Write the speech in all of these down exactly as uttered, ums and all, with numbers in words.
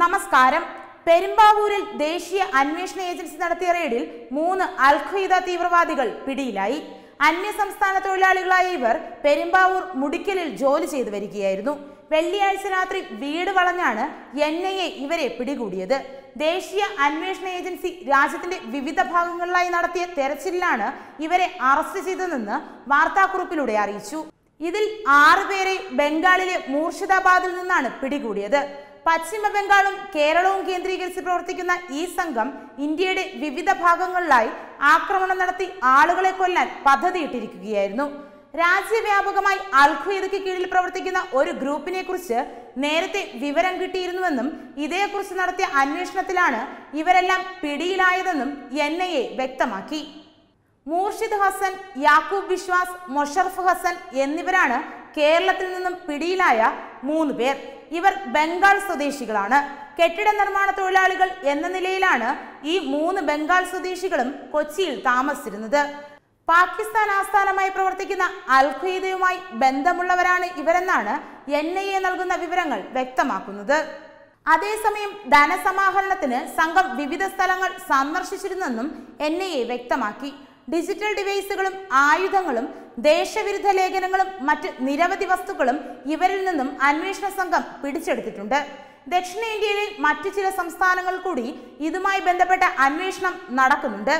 നമസ്കാരം. പെരുമ്പാവൂരിൽ ദേശീയ അന്വേഷണ ഏജൻസി നടത്തിയ റെയ്ഡിൽ മൂന്ന് അൽ ഖ്വയ്ദ തീവ്രവാദികൾ പിടിയിലായി. അന്യസംസ്ഥാന തൊഴിലാളികളായ ഇവർ പെരുമ്പാവൂർ മുടിക്കലിൽ ജോലി ചെയ്തു വരികയായിരുന്നു. വെള്ളിയാഴ്ച രാത്രി വീട് വളഞ്ഞാണ് എൻ ഐ എ ഇവരെ പിടികൂടിയത്. ദേശീയ അന്വേഷണ ഏജൻസി രാജ്യത്തിന്റെ വിവിധ ഭാഗങ്ങളിലായി നടത്തിയ തെരച്ചിലിലാണ് ഇവരെ അറസ്റ്റ് ചെയ്തതെന്ന് വാർത്താക്കുറിപ്പിലൂടെ അറിയിച്ചു. ഇതിൽ ആറുപേരെ ബംഗാളിലെ മൂർഷിദാബാദിൽ നിന്നാണ് പിടികൂടിയത്. പശ്ചിമ ബംഗാളും കേരളവും കേന്ദ്രീകരിച്ച് പ്രവർത്തിക്കുന്ന ഈ സംഘം ഇന്ത്യയുടെ വിവിധ ഭാഗങ്ങളിലായി ആക്രമണം നടത്തി ആളുകളെ കൊല്ലാൻ പദ്ധതിയിട്ടിരിക്കുകയായിരുന്നു. രാജ്യവ്യാപകമായി അൽ ഖ്വയ്ദയ്ക്ക് കീഴിൽ പ്രവർത്തിക്കുന്ന ഒരു ഗ്രൂപ്പിനെ കുറിച്ച് നേരത്തെ വിവരം കിട്ടിയിരുന്നുവെന്നും ഇതേക്കുറിച്ച് നടത്തിയ അന്വേഷണത്തിലാണ് ഇവരെല്ലാം പിടിയിലായതെന്നും എൻ ഐ എ വ്യക്തമാക്കി. മൂർഷിദ് ഹസൻ, യാക്കൂബ് വിശ്വാസ്, മൊഷറഫ് ഹസൻ എന്നിവരാണ് കേരളത്തിൽ നിന്നും പിടിയിലായ മൂന്ന് പേർ. ഇവർ ബംഗാൾ സ്വദേശികളാണ്. കെട്ടിട നിർമ്മാണ തൊഴിലാളികൾ എന്ന നിലയിലാണ് ഈ മൂന്ന് ബംഗാൾ സ്വദേശികളും കൊച്ചിയിൽ താമസിച്ചിരുന്നത്. പാകിസ്ഥാൻ ആസ്ഥാനമായി പ്രവർത്തിക്കുന്ന അൽ ഖ്വയ്ദയുമായി ബന്ധമുള്ളവരാണ് ഇവരെന്നാണ് എൻ ഐ എ നൽകുന്ന വിവരങ്ങൾ വ്യക്തമാക്കുന്നത്. അതേസമയം ധനസമാഹരണത്തിന് സംഘം വിവിധ സ്ഥലങ്ങൾ സന്ദർശിച്ചിരുന്നെന്നും എൻ ഐ എ വ്യക്തമാക്കി. ഡിജിറ്റൽ ഡിവൈസുകളും ആയുധങ്ങളും ദേശവിരുദ്ധ ലേഖനങ്ങളും മറ്റ് നിരവധി വസ്തുക്കളും ഇവരിൽ നിന്നും അന്വേഷണ സംഘം പിടിച്ചെടുത്തിട്ടുണ്ട്. ദക്ഷിണേന്ത്യയിലെ മറ്റു ചില സംസ്ഥാനങ്ങൾ കൂടി ഇതുമായി ബന്ധപ്പെട്ട അന്വേഷണം നടക്കുന്നുണ്ട്.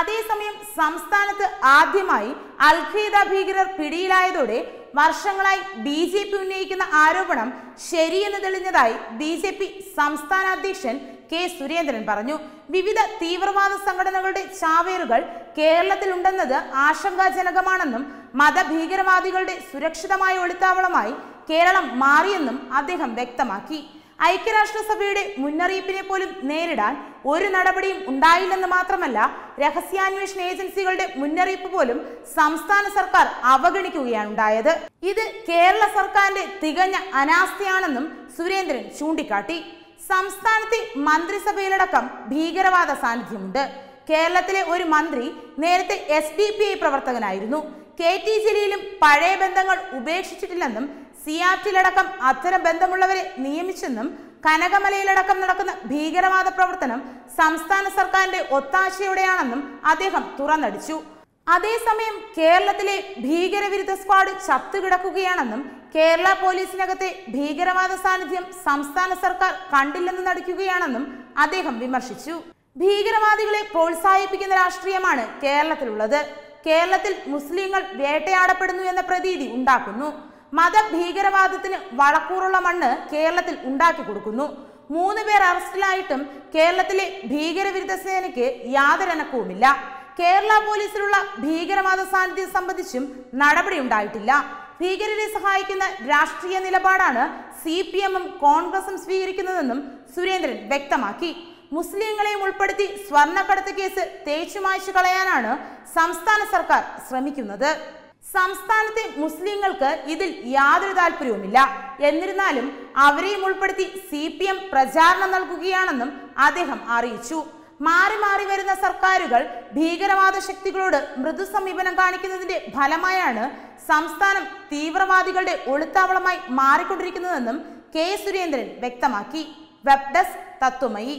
അതേസമയം സംസ്ഥാനത്ത് ആദ്യമായി അൽ ഖ്വയ്ദ ഭീകരർ പിടിയിലായതോടെ വർഷങ്ങളായി ബി ജെ പി ഉന്നയിക്കുന്ന ആരോപണം ശരിയെന്ന് തെളിഞ്ഞതായി ബി ജെ പി സംസ്ഥാന അധ്യക്ഷൻ കെ സുരേന്ദ്രൻ പറഞ്ഞു. വിവിധ തീവ്രവാദ സംഘടനകളുടെ ചാവേറുകൾ കേരളത്തിലുണ്ടെന്നത് ആശങ്കാജനകമാണെന്നും മതഭീകരവാദികളുടെ സുരക്ഷിതമായ ഒളിത്താവളമായി കേരളം മാറിയെന്നും അദ്ദേഹം വ്യക്തമാക്കി. ഐക്യരാഷ്ട്രസഭയുടെ മുന്നറിയിപ്പിനെ പോലും നേരിടാൻ ഒരു നടപടിയും ഉണ്ടായില്ലെന്ന് മാത്രമല്ല, രഹസ്യാന്വേഷണ ഏജൻസികളുടെ മുന്നറിയിപ്പ് പോലും സംസ്ഥാന സർക്കാർ അവഗണിക്കുകയാണ് ഉണ്ടായത്. ഇത് കേരള സർക്കാരിന്റെ തികഞ്ഞ അനാസ്ഥയാണെന്നും സുരേന്ദ്രൻ ചൂണ്ടിക്കാട്ടി. സംസ്ഥാനത്തെ മന്ത്രിസഭയിലടക്കം ഭീകരവാദ സാന്നിധ്യമുണ്ട്. കേരളത്തിലെ ഒരു മന്ത്രി നേരത്തെ എസ് ഡി പി ഐ പ്രവർത്തകനായിരുന്നു. കെ ടി ജലീലും പഴയ ബന്ധങ്ങൾ ഉപേക്ഷിച്ചിട്ടില്ലെന്നും സിയാറ്റിലടക്കം അത്തരം ബന്ധമുള്ളവരെ നിയമിച്ചെന്നും കനകമലയിലടക്കം നടക്കുന്ന ഭീകരവാദ പ്രവർത്തനം സംസ്ഥാന സർക്കാരിന്റെ ഒത്താശയോടെയാണെന്നും അദ്ദേഹം തുറന്നടിച്ചു. അതേസമയം കേരളത്തിലെ ഭീകരവിരുദ്ധ സ്ക്വാഡ് ചത്തുകിടക്കുകയാണെന്നും കേരള പോലീസിനകത്തെ ഭീകരവാദ സാന്നിധ്യം സംസ്ഥാന സർക്കാർ കണ്ടില്ലെന്ന് നടിക്കുകയാണെന്നും അദ്ദേഹം വിമർശിച്ചു. ഭീകരവാദികളെ പ്രോത്സാഹിപ്പിക്കുന്ന രാഷ്ട്രീയമാണ് കേരളത്തിലുള്ളത്. കേരളത്തിൽ മുസ്ലിങ്ങൾ വേട്ടയാടപ്പെടുന്നു എന്ന പ്രതീതി ഉണ്ടാക്കുന്നു. മതഭീകരവാദത്തിന് വളക്കൂറുള്ള മണ്ണ് കേരളത്തിൽ ഉണ്ടാക്കി കൊടുക്കുന്നു. മൂന്ന് പേർ അറസ്റ്റിലായിട്ടും കേരളത്തിലെ ഭീകരവിരുദ്ധ സേനയ്ക്ക് യാതൊരു അനക്കവുമില്ല. കേരള പോലീസിലുള്ള ഭീകരവാദ സാന്നിധ്യം സംബന്ധിച്ചും നടപടി ഉണ്ടായിട്ടില്ല. ഭീകരരെ സഹായിക്കുന്ന രാഷ്ട്രീയ നിലപാടാണ് സി പി എമ്മും കോൺഗ്രസും സ്വീകരിക്കുന്നതെന്നും സുരേന്ദ്രൻ വ്യക്തമാക്കി. മുസ്ലിങ്ങളെയും ഉൾപ്പെടുത്തി സ്വർണ്ണക്കടത്ത് കേസ് തേച്ചുമായ്ച്ചു കളയാനാണ് സംസ്ഥാന സർക്കാർ ശ്രമിക്കുന്നത്. സംസ്ഥാനത്തെ മുസ്ലിങ്ങൾക്ക് ഇതിൽ യാതൊരു താല്പര്യവുമില്ല. എന്നിരുന്നാലും അവരെയും ഉൾപ്പെടുത്തി സി പി എം പ്രചാരണം നൽകുകയാണെന്നും അദ്ദേഹം അറിയിച്ചു. മാറി മാറി വരുന്ന സർക്കാരുകൾ ഭീകരവാദ ശക്തികളോട് മൃദു സമീപനം കാണിക്കുന്നതിന്റെ ഫലമായാണ് സംസ്ഥാനം തീവ്രവാദികളുടെ ഒളിത്താവളമായി മാറിക്കൊണ്ടിരിക്കുന്നതെന്നും കെ സുരേന്ദ്രൻ വ്യക്തമാക്കി. Web desk Tatwamayi.